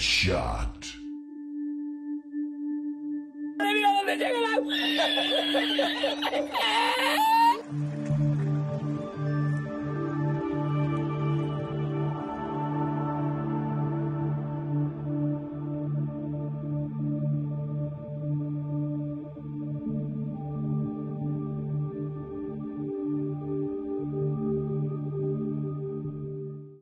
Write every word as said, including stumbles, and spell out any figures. shot.